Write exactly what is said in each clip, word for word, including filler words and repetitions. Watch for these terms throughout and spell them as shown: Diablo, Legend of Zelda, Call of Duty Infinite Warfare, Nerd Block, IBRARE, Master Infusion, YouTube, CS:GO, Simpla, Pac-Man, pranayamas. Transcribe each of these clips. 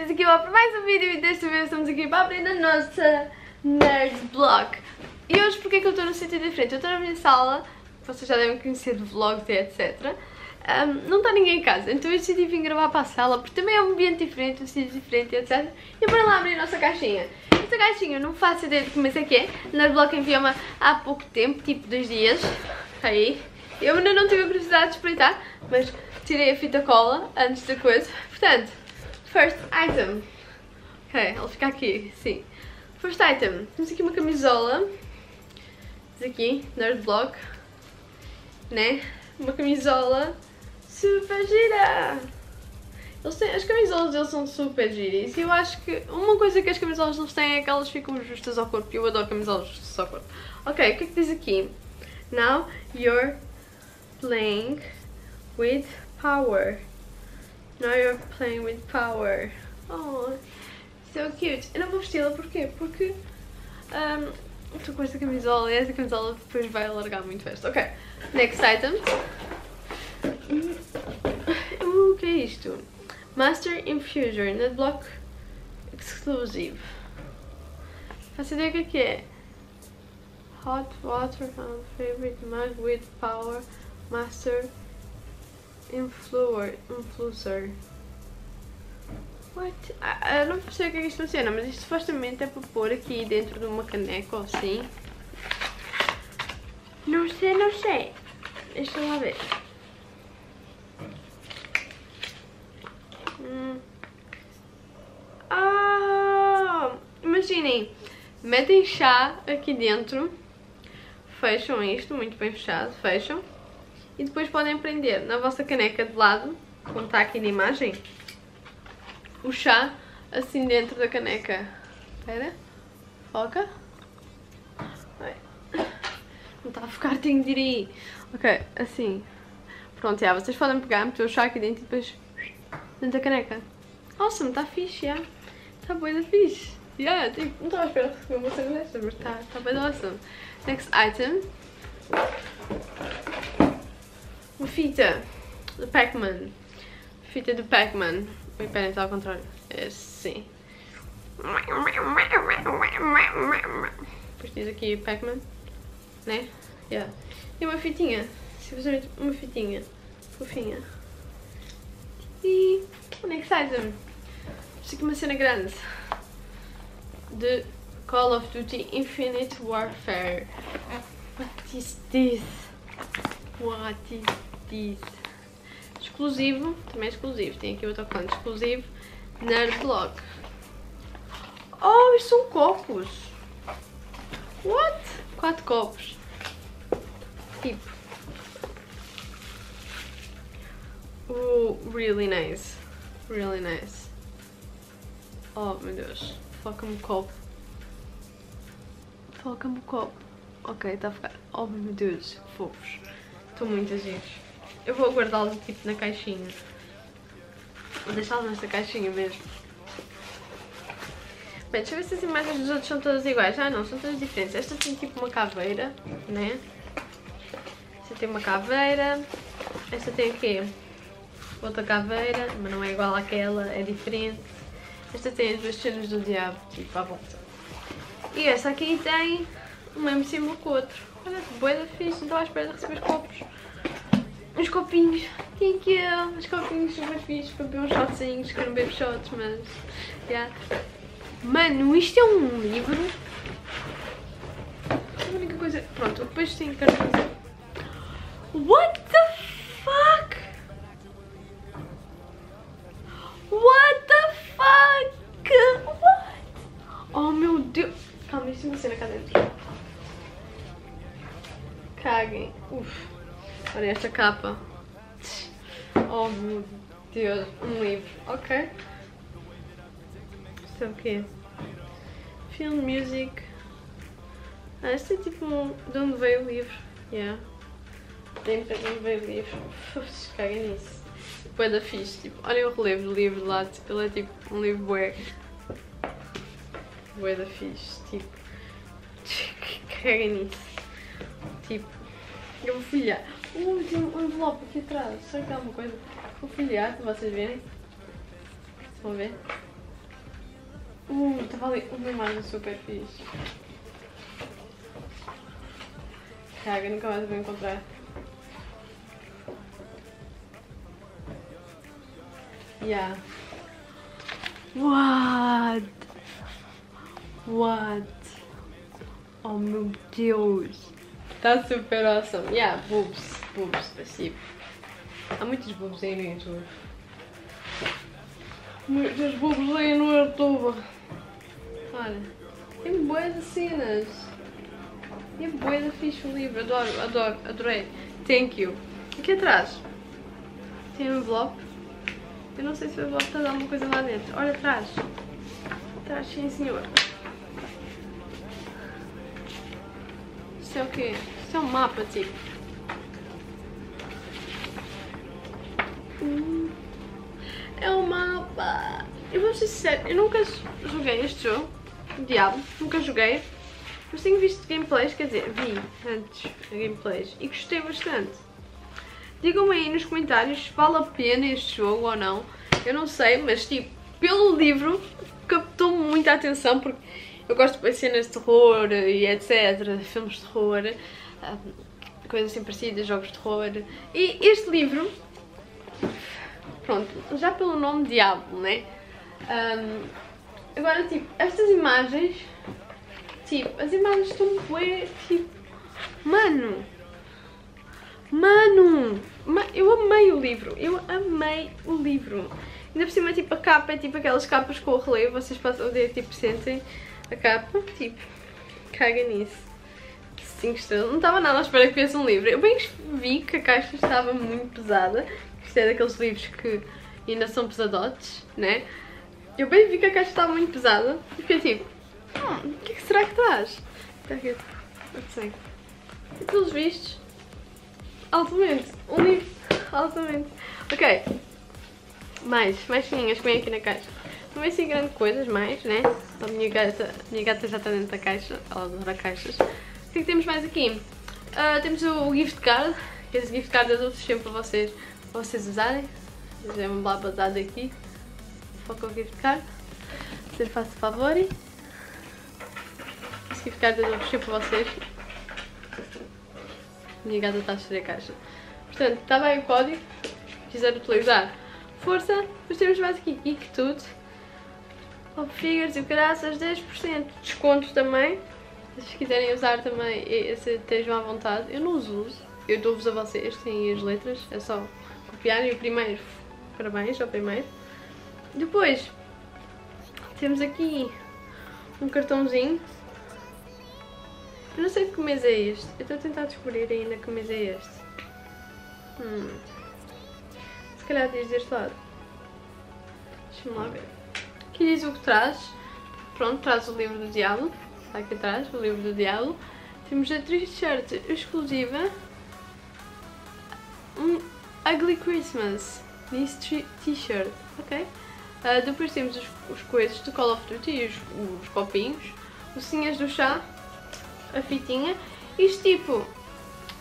todos aqui para mais um vídeo e desta vez estamos aqui para abrir a nossa Nerd Block. E hoje porque é que eu estou num sítio diferente? Eu estou na minha sala, vocês já devem conhecer de vlogs e etcétera. Um, não está ninguém em casa, então eu decidi vir gravar para a sala porque também é um ambiente diferente, um sítio diferente e etcétera. E bora lá abrir a nossa caixinha. Esta caixinha eu não faço ideia de como é que é. Nerd Block enviou-me há pouco tempo, tipo dois dias. Aí. Eu ainda não tive a curiosidade de espreitar, mas tirei a fita cola antes da coisa. Portanto, first item. Ok, ele fica aqui, sim. First item. Temos aqui uma camisola. Diz aqui, Nerd Block. Né? Uma camisola super gira. Eles têm, as camisolas deles são super giras. E eu acho que uma coisa que as camisolas deles têm é que elas ficam justas ao corpo. E eu adoro camisolas justas ao corpo. Ok, o que é que diz aqui? Now you're playing with power. Now you're playing with power. Oh, so cute. Eu não vou vesti-la porquê? Porque um, estou com esta camisola e esta camisola depois vai alargar muito esta. Ok, next item. O uh, que é isto? Master Infusion, Nerd Block Exclusive. Faço ideia o que é que é. Hot water from favorite mug with power. Master Influencer. Influencer. What? Ah, não sei o que é que isto funciona, mas isto supostamente é para pôr aqui dentro de uma caneca ou assim. Não sei, não sei. Deixa lá ver. Hum. Ah, imaginem. Metem chá aqui dentro, fecham isto, muito bem fechado, fecham, e depois podem prender na vossa caneca de lado, como está aqui na imagem, o chá assim dentro da caneca. Espera, foca. Não está a focar, tenho de ir aí. Ok, assim. Pronto, já, vocês podem pegar, meter o chá aqui dentro e depois dentro da caneca. Awesome, está fixe, já. Está boa da fixe. Yeah, tipo, não estava a esperar receber uma coisa desta, mas está tá bem awesome. Next item. Uma fita do Pac-Man. Fita do Pac-Man. Ui, peraí, está ao contrário. É assim. Depois diz aqui Pac-Man. Né? Yeah. E uma fitinha. Simplesmente uma fitinha. Fofinha. E o next item. Isto aqui é uma cena grande. De Call of Duty Infinite Warfare. What is this? What is this? Exclusivo, também é exclusivo, tem aqui o autocolante exclusivo, Nerd Block. Oh, isto são copos. What? Quatro copos. Tipo. Oh, really nice. Really nice. Oh, meu Deus. Foca-me o copo. Foca-me o copo. Ok, está a ficar. Oh meu Deus, fofos. Estão muito giros. Eu vou guardá-los tipo na caixinha. Vou deixá-los nesta caixinha mesmo. Bem, deixa eu ver se as imagens dos outros são todas iguais. Ah não, são todas diferentes. Esta tem tipo uma caveira, né? Esta tem uma caveira. Esta tem o quê? Outra caveira, mas não é igual àquela, é diferente. Esta tem as duas cenas do diabo, tipo, à volta. E essa aqui tem o mesmo símbolo que o outro. Olha que boa da fixe, não estava à espera de receber os copos. Os copinhos. Thank you. Os copinhos super fixes para beber uns shotzinhos, que eu não bebo shots, mas... Yeah. Mano, isto é um livro. A única coisa... Pronto, depois tem cartão. What the fuck? What the fuck? What? Oh meu Deus! Calma, deixa eu mexer cá dentro. Caguem. Uff. Olha esta capa. Oh meu Deus. Um livro. Ok. Isto é o quê? Film music. Ah, este é tipo de onde veio o livro. Yeah. Dentro de onde veio o livro. Uff, caguem nisso. Bué da fixe, tipo, olhem o relevo do livro de lado, ele é tipo um livro bué. Bué da fixe, tipo, caga nisso. Tipo, eu vou folhear. Uh, tem um envelope aqui atrás, será que há alguma coisa? Vou folhear para vocês verem. Vão ver? estava ali uma imagem super fixe. Caga, nunca mais vou encontrar. Yeah. What? What? Oh meu Deus. Tá super awesome. Yeah, boobs. Boobs, passivo. Há muitos boobs aí no YouTube. Muitos boobs aí no YouTube. Olha, tem boas de cenas. E boas de fixe o livro. Adoro, adoro, adorei. Thank you. Aqui atrás tem um envelope. Eu não sei se o envelope está a dar alguma coisa lá dentro. Olha atrás. Atrás, sim senhor. Isto é o quê? Isto é um mapa, tipo. Hum, é um mapa. Eu vou ser sincero, eu nunca joguei este jogo. Diablo, nunca joguei. Mas tenho visto gameplays, quer dizer, vi antes gameplays e gostei bastante. Digam-me aí nos comentários se vale a pena este jogo ou não. Eu não sei, mas tipo, pelo livro captou muita atenção porque eu gosto de cenas de terror e etcétera. Filmes de terror, coisas assim parecidas, jogos de terror. E este livro, pronto, já pelo nome Diablo, né? Um, agora, tipo, estas imagens, tipo, as imagens estão bué, tipo, mano... Mano, eu amei o livro, eu amei o livro. Ainda por cima, tipo, a capa é tipo aquelas capas com o relevo, vocês passam, tipo, sentem a capa, tipo, caga nisso. cinco estrelas, não estava nada à espera que viesse um livro. Eu bem vi que a caixa estava muito pesada, isto é daqueles livros que ainda são pesadotes, né? Eu bem vi que a caixa estava muito pesada e fiquei tipo, hum, o que é que será que traz? Está aqui, não sei. E pelos vistos, altamente, um livro, altamente. Ok, mais, mais fininhas que vem aqui na caixa. Não vai ser grande coisas mais, né? A minha gata, a minha gata já está dentro da caixa, ela adora caixas. O que temos mais aqui? Uh, temos o, o gift card, que esse gift card eu dou sempre para vocês, para vocês usarem. Já é uma blá dada aqui, foca o gift card, se faça favor. Esse gift card eu dou sempre para vocês. Minha gata está a estrear a caixa. Portanto, está bem o código. Se quiser utilizar, força. Mas temos mais aqui. E que tudo. Pop figures e graças, dez por cento de desconto também. Se quiserem usar também, estejam à vontade. Eu não os uso. Eu dou-vos a vocês. Têm as letras. É só copiarem o primeiro. Parabéns ao primeiro. Depois, temos aqui um cartãozinho. Eu não sei que mês é este. Eu estou a tentar descobrir ainda que mês é este. Hum. Se calhar diz deste lado. Deixa-me lá ver. Aqui diz o que traz. Pronto, traz o livro do Diablo. Está aqui atrás, o livro do Diablo. Temos a t-shirt exclusiva. Um Ugly Christmas. This t-shirt. Ok. Uh, depois temos os, os coisas do Call of Duty, os, os copinhos. Os cinhas do chá. A fitinha, isto tipo,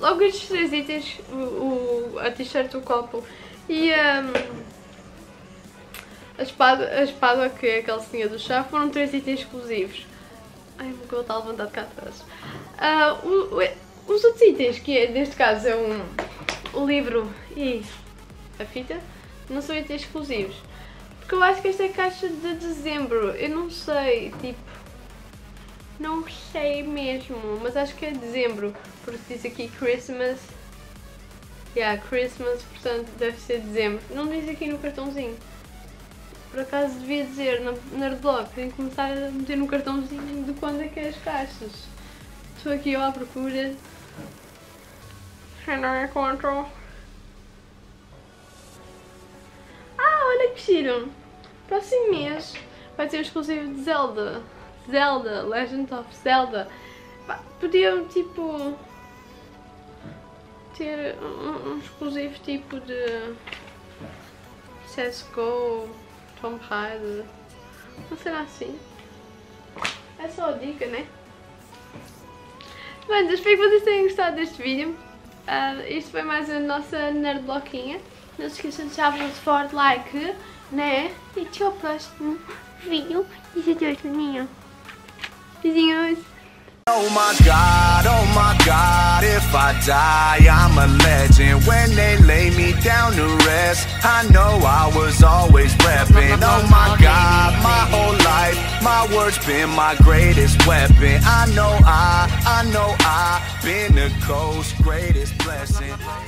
logo estes três itens, o, o, a t-shirt, o copo e um, a, espada, a espada, que é a calcinha do chá, foram três itens exclusivos. Ai, meu Deus, está a levantar de cá atrás. Uh, o, o, os outros itens, que é, neste caso é um, o livro e a fita, não são itens exclusivos. Porque eu acho que esta é a caixa de dezembro, eu não sei, tipo... Não sei mesmo, mas acho que é dezembro, porque diz aqui Christmas. Yeah, Christmas, portanto deve ser dezembro. Não diz aqui no cartãozinho. Por acaso devia dizer na Nerd Block, tenho que começar a meter no cartãozinho de quando é que é as caixas. Estou aqui ó, à procura. Já não encontro. Ah, olha que giro! Próximo mês vai ter o exclusivo de Zelda. Zelda, Legend of Zelda. Podiam tipo ter um, um exclusivo tipo de C S G O, Tomb Raider, não será assim? É só a dica, né? Bem, espero que vocês tenham gostado deste vídeo. Uh, isto foi mais a nossa Nerd Bloquinha. Não se esqueçam de deixar o vosso forte like, né? E até ao próximo vídeo. E se até hoje, menino. Beijinhos. Oh my God, oh my God, if I die, I'm a legend. When they lay me down to rest, I know I was always reppin'. Oh my God, my whole life, my words been my greatest weapon. I know I, I know I, been the coast's greatest blessing.